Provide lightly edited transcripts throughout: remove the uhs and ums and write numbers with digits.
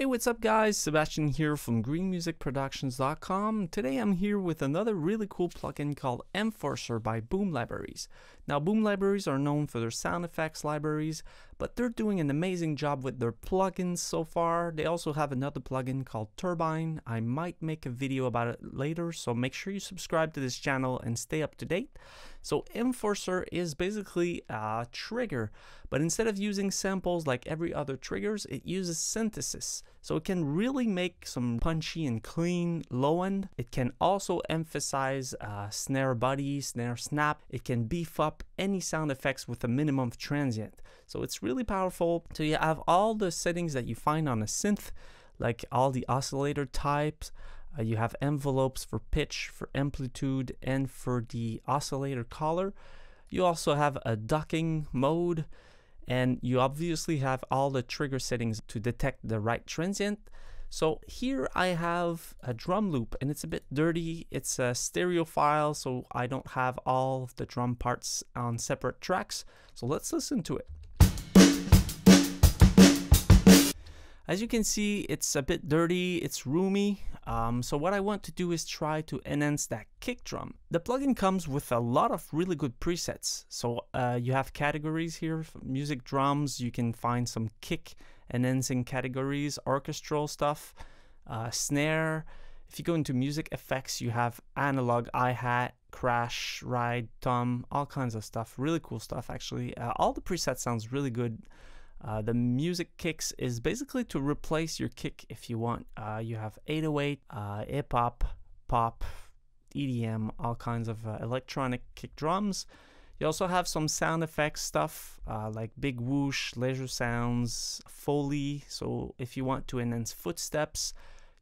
Hey, what's up guys? Sebastian here from greenmusicproductions.com. Today I'm here with another really cool plugin called Enforcer by Boom Libraries. Now Boom Libraries are known for their sound effects libraries, but they're doing an amazing job with their plugins so far. They also have another plugin called Turbine. I might make a video about it later, so make sure you subscribe to this channel and stay up to date. So Enforcer is basically a trigger, but instead of using samples like every other triggers, it uses synthesis. So it can really make some punchy and clean low end. It can also emphasize snare body, snare snap. It can beef up any sound effects with a minimum of transient. So it's really powerful. So you have all the settings that you find on a synth, like all the oscillator types. You have envelopes for pitch, for amplitude, and for the oscillator color. You also have a docking mode. And you obviously have all the trigger settings to detect the right transient. So here I have a drum loop and it's a bit dirty. It's a stereo file, so I don't have all of the drum parts on separate tracks. So let's listen to it. As you can see, it's a bit dirty, it's roomy. So what I want to do is try to enhance that kick drum. The plugin comes with a lot of really good presets. So you have categories here, music drums, you can find some kick enhancing categories, orchestral stuff, snare. If you go into music effects, you have analog, hi-hat, crash, ride, tom, all kinds of stuff. Really cool stuff actually. All the presets sounds really good. The music kicks is basically to replace your kick if you want. You have 808, hip-hop, pop, EDM, all kinds of electronic kick drums. You also have some sound effects stuff like big whoosh, leisure sounds, foley. So if you want to enhance footsteps,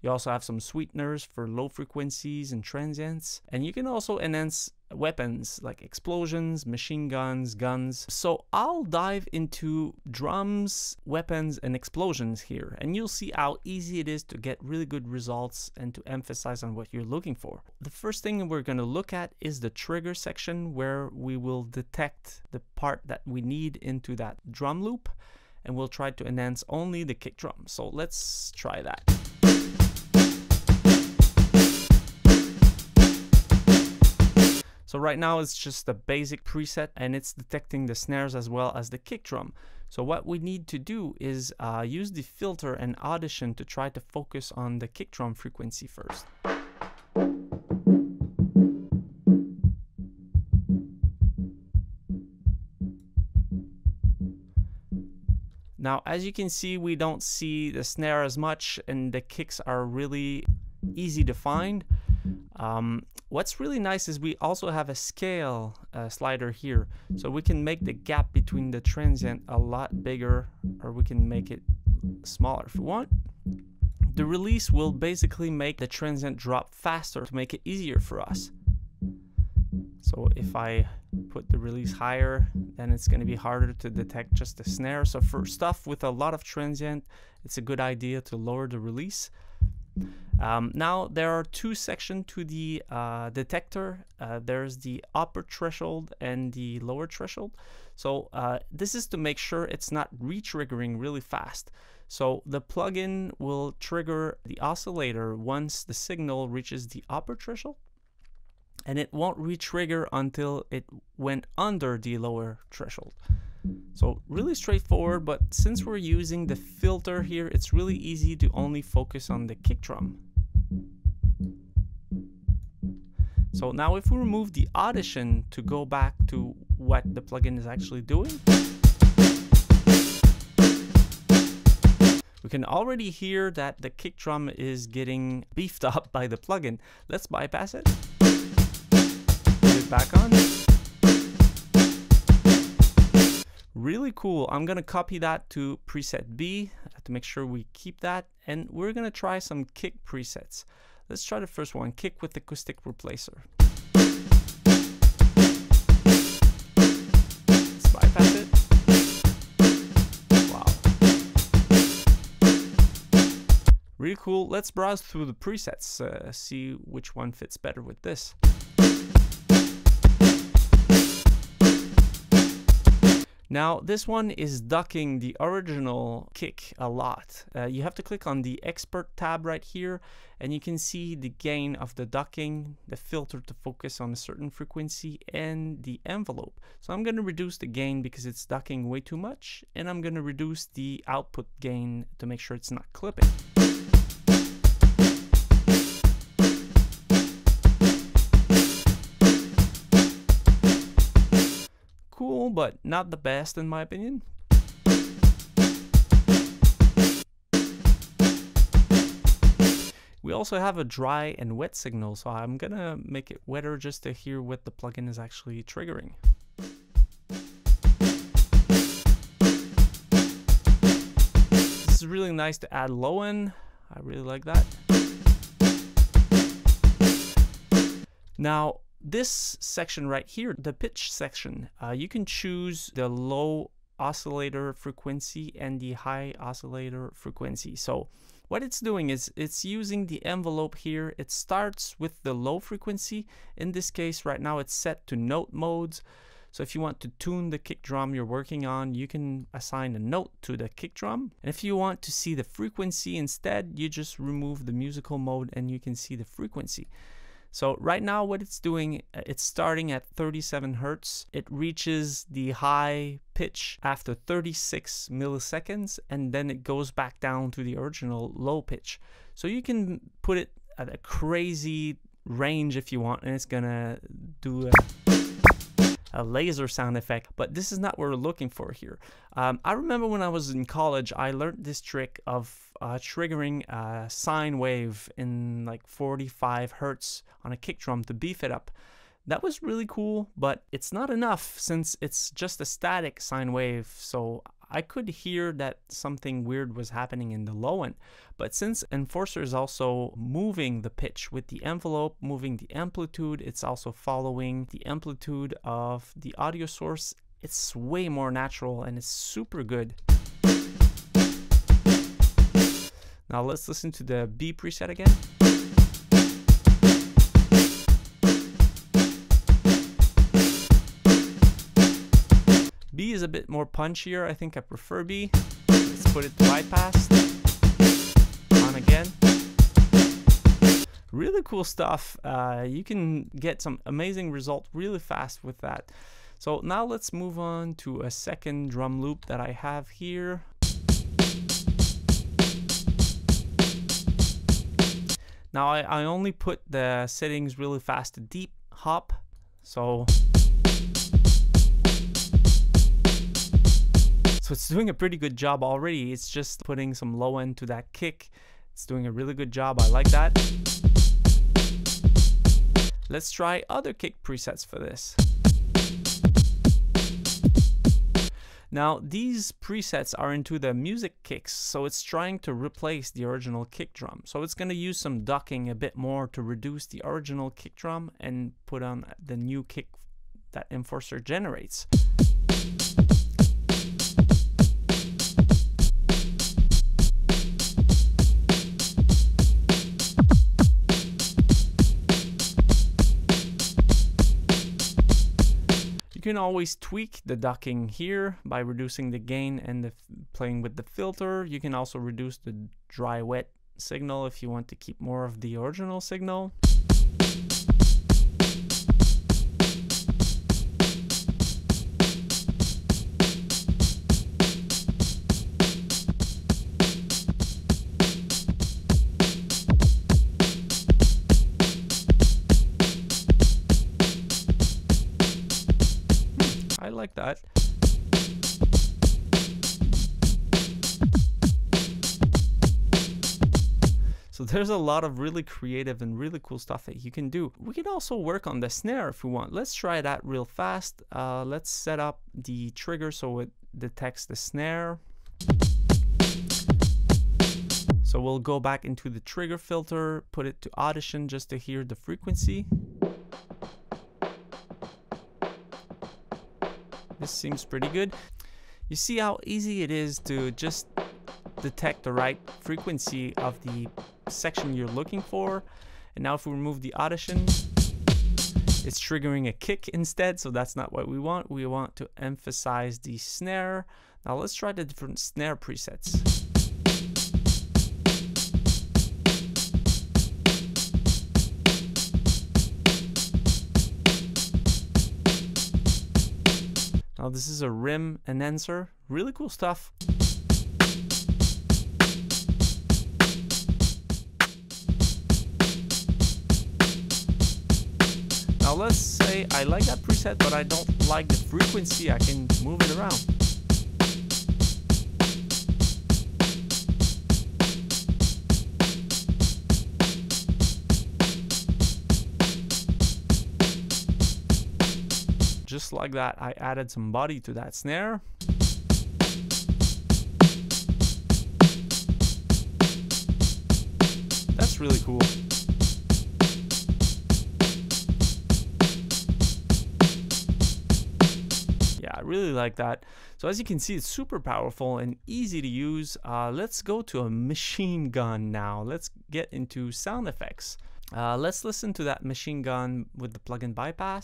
you also have some sweeteners for low frequencies and transients. And you can also enhance weapons like explosions, machine guns, guns. So I'll dive into drums, weapons, and explosions here. And you'll see how easy it is to get really good results and to emphasize on what you're looking for. The first thing we're going to look at is the trigger section where we will detect the part that we need into that drum loop. And we'll try to enhance only the kick drum. So let's try that. So right now it's just a basic preset and it's detecting the snares as well as the kick drum. So what we need to do is use the filter and audition to try to focus on the kick drum frequency first. Now as you can see, we don't see the snare as much and the kicks are really easy to find. What's really nice is we also have a scale slider here, so we can make the gap between the transient a lot bigger, or we can make it smaller if we want. The release will basically make the transient drop faster to make it easier for us. So if I put the release higher, then it's going to be harder to detect just the snare. So for stuff with a lot of transient, it's a good idea to lower the release. Now there are two sections to the detector. There's the upper threshold and the lower threshold. So this is to make sure it's not re-triggering really fast. So the plugin will trigger the oscillator once the signal reaches the upper threshold, and it won't re-trigger until it went under the lower threshold. So really straightforward, but since we're using the filter here, it's really easy to only focus on the kick drum. So now if we remove the audition to go back to what the plugin is actually doing, we can already hear that the kick drum is getting beefed up by the plugin. Let's bypass it, put it back on. Really cool. I'm going to copy that to preset B to make sure we keep that. And we're going to try some kick presets. Let's try the first one, kick with acoustic replacer. Let's bypass it. Wow. Really cool. Let's browse through the presets, see which one fits better with this. Now this one is ducking the original kick a lot. You have to click on the expert tab right here and you can see the gain of the ducking, the filter to focus on a certain frequency, and the envelope. So I'm going to reduce the gain because it's ducking way too much, and I'm going to reduce the output gain to make sure it's not clipping. Cool, but not the best in my opinion. We also have a dry and wet signal, so I'm gonna make it wetter just to hear what the plugin is actually triggering. This is really nice to add low end. I really like that. Now, this section right here, the pitch section, you can choose the low oscillator frequency and the high oscillator frequency. So what it's doing is it's using the envelope here. It starts with the low frequency. In this case right now it's set to note modes. So if you want to tune the kick drum you're working on, you can assign a note to the kick drum. And if you want to see the frequency instead, you just remove the musical mode and you can see the frequency. So right now what it's doing, it's starting at 37 Hertz. It reaches the high pitch after 36 milliseconds, and then it goes back down to the original low pitch. So you can put it at a crazy range if you want, and it's gonna do a laser sound effect, but this is not what we're looking for here. I remember when I was in college, I learned this trick of triggering a sine wave in like 45 Hertz on a kick drum to beef it up. That was really cool, but it's not enough since it's just a static sine wave. So I could hear that something weird was happening in the low end. But since Enforcer is also moving the pitch with the envelope, moving the amplitude, it's also following the amplitude of the audio source, it's way more natural and it's super good. Now let's listen to the B preset again. B is a bit more punchier. I think I prefer B. Let's put it to bypass. On again. Really cool stuff. You can get some amazing result really fast with that. So now let's move on to a second drum loop that I have here. Now I only put the settings really fast to deep hop, so it's doing a pretty good job already. It's just putting some low end to that kick. It's doing a really good job. I like that. Let's try other kick presets for this. Now these presets are into the music kicks, so it's trying to replace the original kick drum. So it's going to use some ducking a bit more to reduce the original kick drum and put on the new kick that Enforcer generates. You can always tweak the ducking here by reducing the gain and playing with the filter. You can also reduce the dry wet signal if you want to keep more of the original signal. Like that. So there's a lot of really creative and really cool stuff that you can do. We can also work on the snare if we want. Let's try that real fast. Let's set up the trigger so it detects the snare. So we'll go back into the trigger filter, put it to audition just to hear the frequency. This seems pretty good. You see how easy it is to just detect the right frequency of the section you're looking for. And now if we remove the audition, It's triggering a kick instead, so that's not what we want. We want to emphasize the snare. Now let's try the different snare presets. Now this is a rim enhancer, really cool stuff. Now let's say I like that preset, but I don't like the frequency. I can move it around. Just like that, I added some body to that snare. That's really cool. Yeah, I really like that. So as you can see, it's super powerful and easy to use. Let's go to a machine gun now. Let's get into sound effects. Let's listen to that machine gun with the plug-in bypass.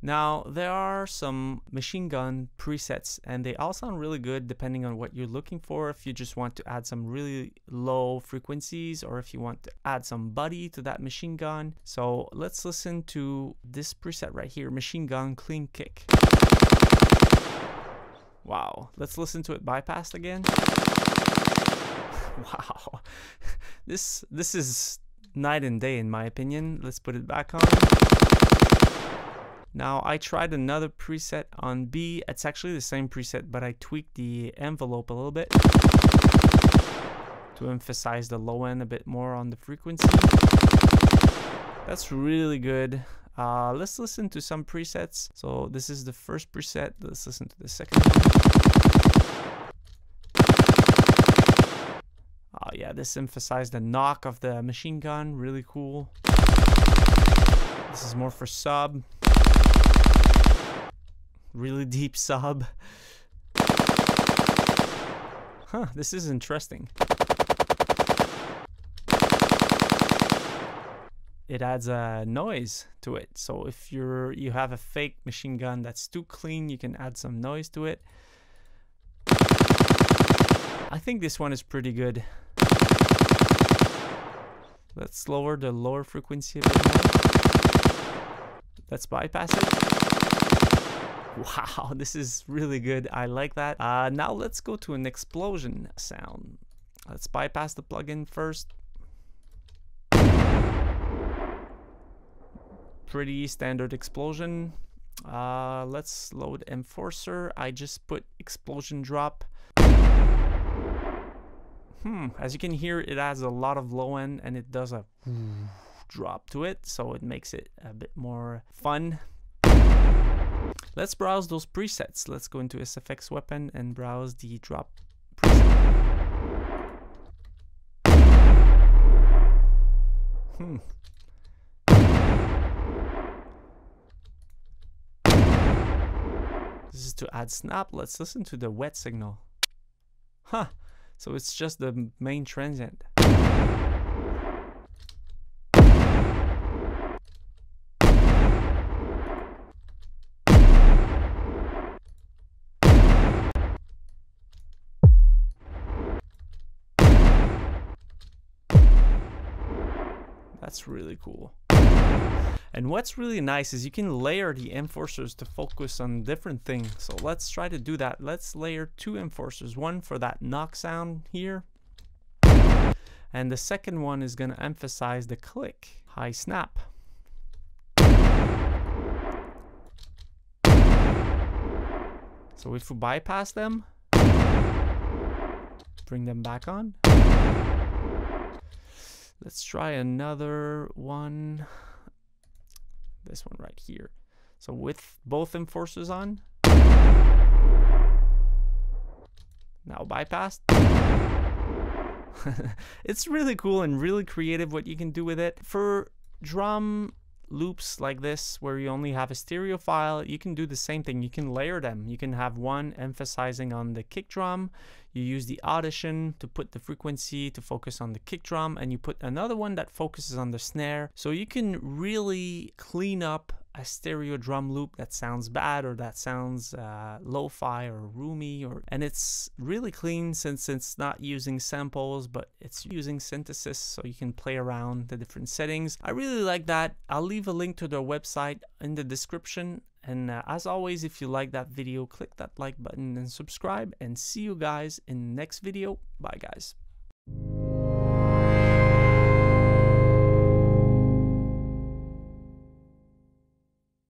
Now, there are some machine gun presets, and they all sound really good depending on what you're looking for. If you just want to add some really low frequencies, or if you want to add some body to that machine gun. So let's listen to this preset right here, machine gun clean kick. Wow, let's listen to it bypassed again. Wow, this is night and day in my opinion. Let's put it back on. Now I tried another preset on B. It's actually the same preset, but I tweaked the envelope a little bit to emphasize the low end a bit more on the frequency. That's really good. Let's listen to some presets. So this is the first preset. Let's listen to the second. Oh yeah, this emphasized the knock of the machine gun. Really cool. This is more for sub. Really deep sub. Huh, this is interesting. It adds a noise to it. So if you have a fake machine gun that's too clean, you can add some noise to it. I think this one is pretty good. Let's lower the lower frequency a bit more. Let's bypass it. Wow, this is really good. I like that. Now let's go to an explosion sound. Let's bypass the plugin first. Pretty standard explosion. Let's load Enforcer. I just put explosion drop. As you can hear, it adds a lot of low end and it does a drop to it, so it makes it a bit more fun. Let's browse those presets. Let's go into SFX weapon and browse the drop preset. This is to add snap. Let's listen to the wet signal. Huh, so it's just the main transient. That's really cool. And what's really nice is you can layer the enforcers to focus on different things. So let's try to do that. Let's layer two enforcers. One for that knock sound here. And the second one is going to emphasize the click. High snap. So if we bypass them, bring them back on. Let's try another one, this one right here. So with both enforcers on, now bypassed. It's really cool and really creative what you can do with it. For drum loops like this where you only have a stereo file, you can do the same thing. You can layer them. You can have one emphasizing on the kick drum. You use the audition to put the frequency to focus on the kick drum, and you put another one that focuses on the snare. So you can really clean up a stereo drum loop that sounds bad or that sounds lo-fi or roomy, or and it's really clean since it's not using samples but it's using synthesis, so you can play around the different settings. I really like that. I'll leave a link to their website in the description, and as always, if you like that video, click that like button and subscribe, and see you guys in the next video. Bye guys.